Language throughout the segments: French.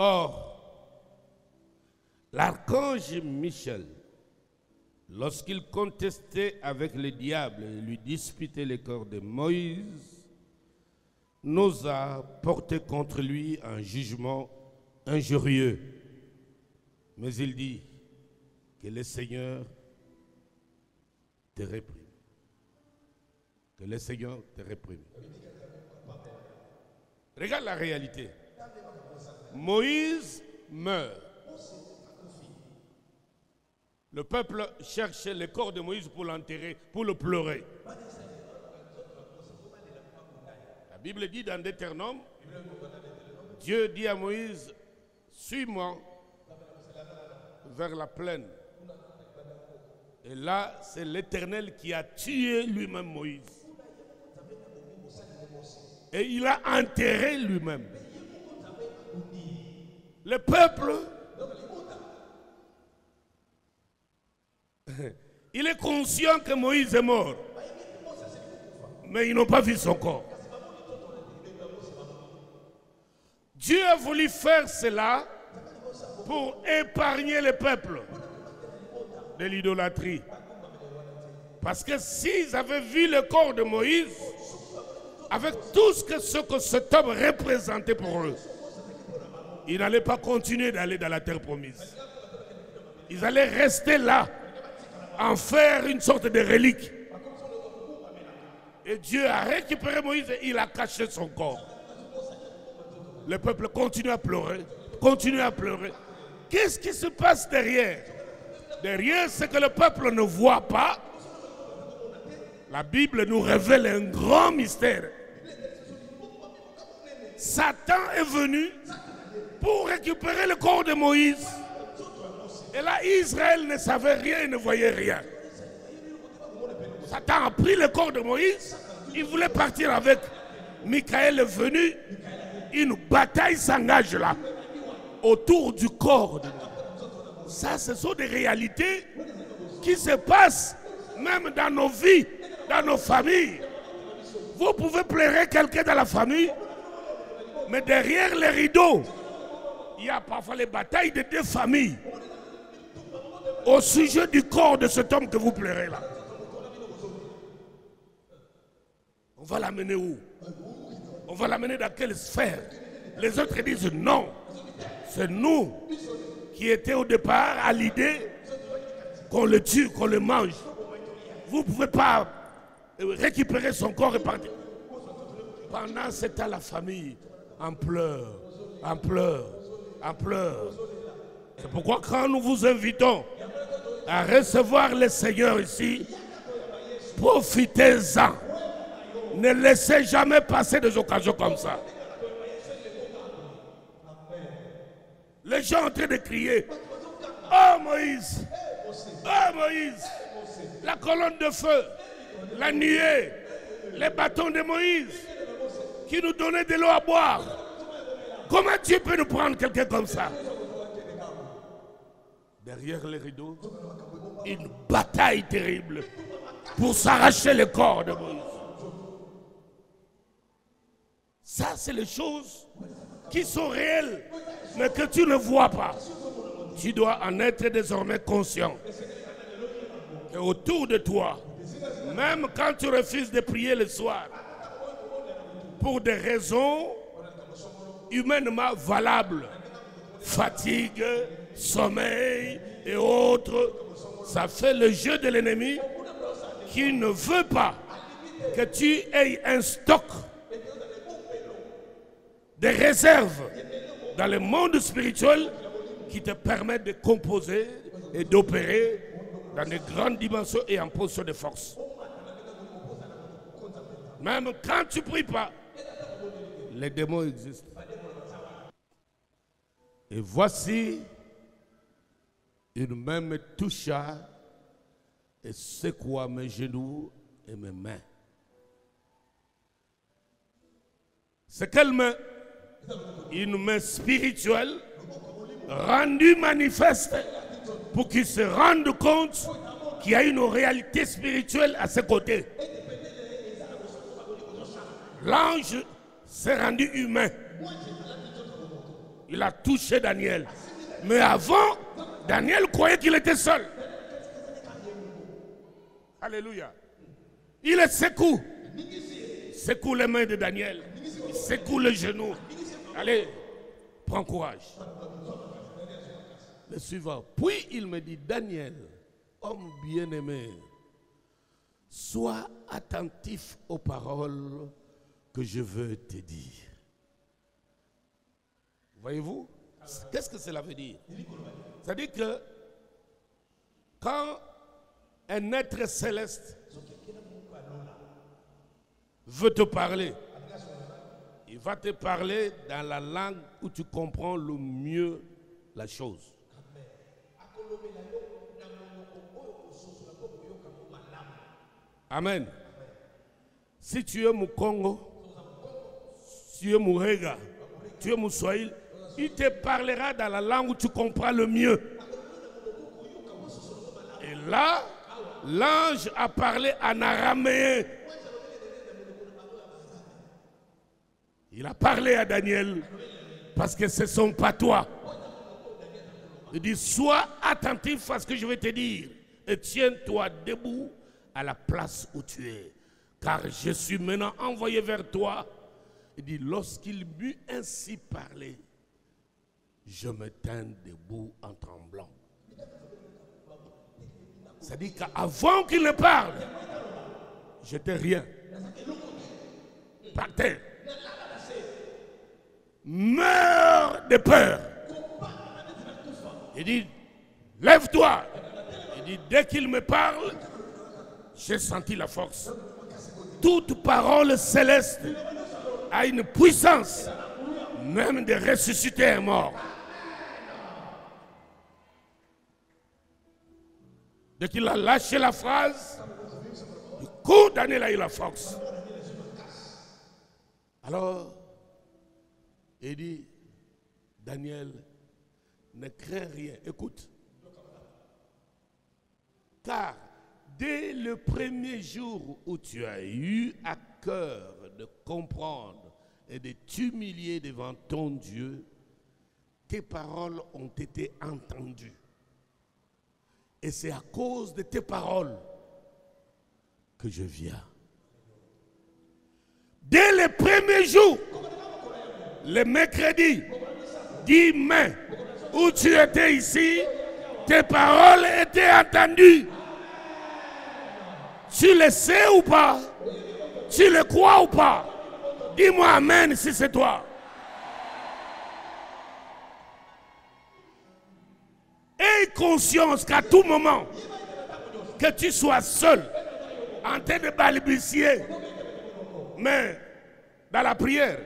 Or, l'archange Michel, lorsqu'il contestait avec le diable et lui disputait le corps de Moïse, n'osa porter contre lui un jugement injurieux. Mais il dit que le Seigneur te réprime. Que le Seigneur te réprime. Regarde la réalité. Moïse meurt. Le peuple cherche le corps de Moïse pour l'enterrer, pour le pleurer. La Bible dit dans Deutéronome, Dieu dit à Moïse, suis-moi vers la plaine. Et là, c'est l'Éternel qui a tué lui-même Moïse. Et il a enterré lui-même. Le peuple, il est conscient que Moïse est mort, mais ils n'ont pas vu son corps. Dieu a voulu faire cela pour épargner le peuple de l'idolâtrie. Parce que s'ils avaient vu le corps de Moïse, avec tout ce que cet homme représentait pour eux, ils n'allaient pas continuer d'aller dans la terre promise. Ils allaient rester là, en faire une sorte de relique. Et Dieu a récupéré Moïse et il a caché son corps. Le peuple continue à pleurer, continue à pleurer. Qu'est-ce qui se passe derrière? Derrière, c'est que le peuple ne voit pas. La Bible nous révèle un grand mystère. Satan est venu pour récupérer le corps de Moïse. Et là, Israël ne savait rien et ne voyait rien. Satan a pris le corps de Moïse. Il voulait partir avec. Michael est venu. Une bataille s'engage là, autour du corps. Ça, ce sont des réalités qui se passent même dans nos vies, dans nos familles. Vous pouvez pleurer quelqu'un dans la famille, mais derrière les rideaux, il y a parfois les batailles de deux familles. Au sujet du corps de cet homme que vous pleurez là. On va l'amener où? On va l'amener dans quelle sphère? Les autres disent non. C'est nous qui étions au départ à l'idée qu'on le tue, qu'on le mange. Vous ne pouvez pas récupérer son corps et partir. Pendant ce temps, la famille en pleure, en pleure, en pleure. C'est pourquoi quand nous vous invitons à recevoir le Seigneur ici, profitez-en. Ne laissez jamais passer des occasions comme ça. Les gens en train de crier, oh Moïse, oh Moïse, la colonne de feu, la nuée, les bâtons de Moïse qui nous donnaient de l'eau à boire. Comment Dieu peut nous prendre quelqu'un comme ça? Derrière les rideaux, une bataille terrible pour s'arracher le corps de Moïse. Ça, c'est les choses qui sont réelles, mais que tu ne vois pas. Tu dois en être désormais conscient. Et autour de toi, même quand tu refuses de prier le soir, pour des raisons humainement valables, fatigue, sommeil et autres, ça fait le jeu de l'ennemi qui ne veut pas que tu aies un stock de réserves dans le monde spirituel qui te permettent de composer et d'opérer dans de grandes dimensions et en position de force. Même quand tu ne pries pas, les démons existent. Et voici une main me toucha et secoua mes genoux et mes mains. C'est quelle main? Une main spirituelle rendue manifeste pour qu'ils se rendent compte qu'il y a une réalité spirituelle à ses côtés. L'ange s'est rendu humain. il a touché Daniel. Mais avant, Daniel croyait qu'il était seul. Alléluia. Il les secoue. Secoue les mains de Daniel. Secoue les genoux. Allez, prends courage. Le suivant. Puis il me dit, Daniel, homme bien-aimé, sois attentif aux paroles que je veux te dire. Voyez-vous? Qu'est-ce que cela veut dire? C'est-à-dire que quand un être céleste veut te parler, il va te parler dans la langue où tu comprends le mieux la chose. Amen. Si tu es Mukongo, si tu es Murega, tu es Muswahili, il te parlera dans la langue où tu comprends le mieux. Et là, l'ange a parlé en araméen. Il a parlé à Daniel parce que c'est son patois. Il dit, sois attentif à ce que je vais te dire et tiens-toi debout à la place où tu es, car je suis maintenant envoyé vers toi. Il dit, lorsqu'il m'eut ainsi parlé, je me tins debout en tremblant. C'est-à-dire qu'avant qu'il ne parle, j'étais rien. Par terre. Meurs de peur. Il dit, lève-toi. Il dit, dès qu'il me parle, j'ai senti la force. Toute parole céleste a une puissance, même de ressusciter un mort. Dès qu'il a lâché la phrase, du coup, Daniel a eu la force. Alors, il dit, Daniel, ne crains rien. Écoute. Car dès le premier jour où tu as eu à cœur de comprendre et de t'humilier devant ton Dieu, tes paroles ont été entendues. Et c'est à cause de tes paroles que je viens. Dès le premier jour, le mercredi 10 mai, où tu étais ici, tes paroles étaient entendues. Tu le sais ou pas? Tu le crois ou pas? Dis-moi amen si c'est toi. Aie conscience qu'à tout moment, que tu sois seul, en train de balbutier, mais dans la prière,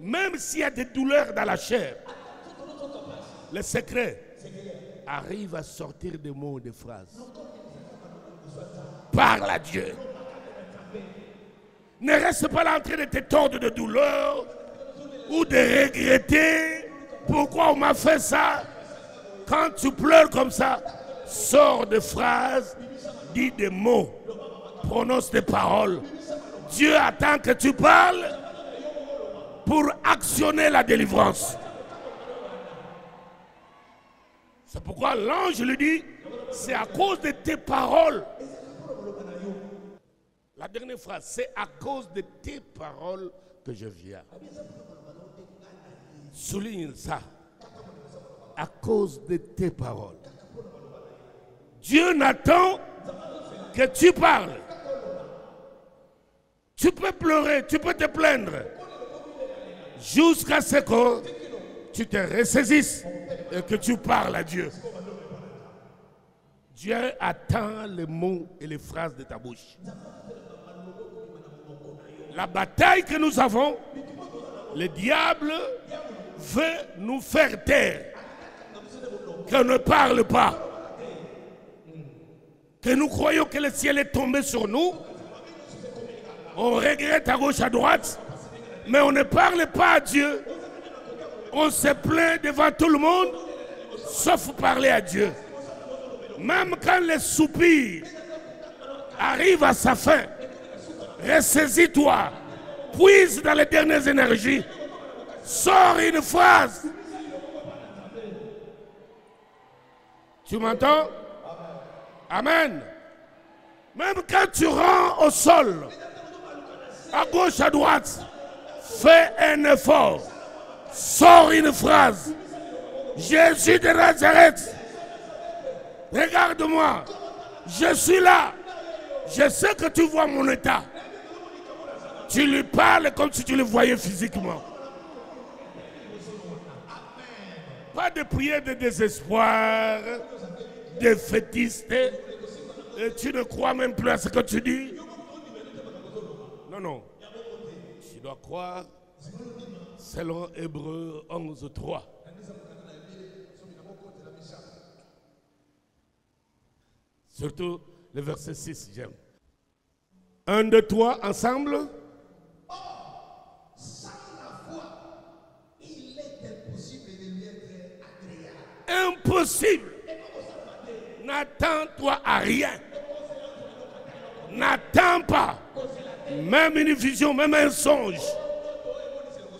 même s'il y a des douleurs dans la chair, le secret arrive à sortir des mots, des phrases. Parle à Dieu. Ne reste pas là en train de te tordre de douleur ou de regretter pourquoi on m'a fait ça. Quand tu pleures comme ça, sors des phrases, dis des mots, prononce des paroles. Dieu attend que tu parles pour actionner la délivrance. C'est pourquoi l'ange lui dit, c'est à cause de tes paroles. La dernière phrase, c'est à cause de tes paroles que je viens. Souligne ça. À cause de tes paroles. Dieu n'attend que tu parles. Tu peux pleurer, tu peux te plaindre. Jusqu'à ce que tu te ressaisisses et que tu parles à Dieu. Dieu attend les mots et les phrases de ta bouche. La bataille que nous avons, le diable veut nous faire taire. Qu'on ne parle pas. Que nous croyons que le ciel est tombé sur nous. On regrette à gauche, à droite. Mais on ne parle pas à Dieu. On se plaint devant tout le monde, sauf parler à Dieu. Même quand les soupirs arrivent à sa fin, ressaisis-toi, puise dans les dernières énergies sors une phrase. Tu m'entends? Amen. Même quand tu rends au sol, à gauche, à droite, fais un effort. Sors une phrase. Jésus de Nazareth, regarde-moi. Je suis là. Je sais que tu vois mon état. Tu lui parles comme si tu le voyais physiquement. Pas de prière de désespoir, de fétiste. Et tu ne crois même plus à ce que tu dis. Non, non. Tu dois croire selon Hébreux 11:3. Surtout le verset 6, j'aime. 1, 2, 3, ensemble. Or, sans la foi, il est impossible de lui être agréable. Impossible. N'attends-toi à rien. N'attends pas. Même une vision, même un songe,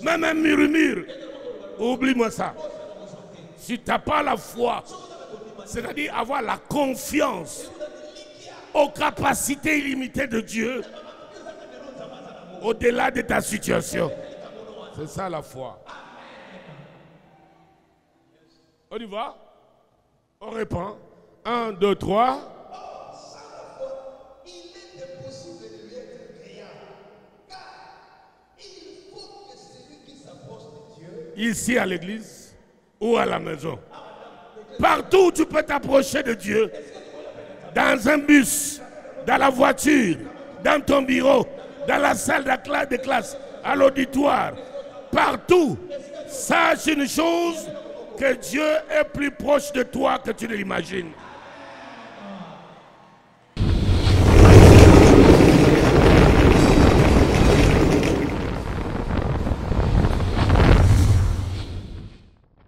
même un murmure. Oublie-moi ça. Si tu n'as pas la foi, c'est-à-dire avoir la confiance aux capacités illimitées de Dieu, au-delà de ta situation. C'est ça la foi. On y va? On répond. 1, 2, 3. Ici à l'église ou à la maison. Partout où tu peux t'approcher de Dieu, dans un bus, dans la voiture, dans ton bureau, dans la salle de classe, à l'auditoire, partout, sache une chose, que Dieu est plus proche de toi que tu ne l'imagines.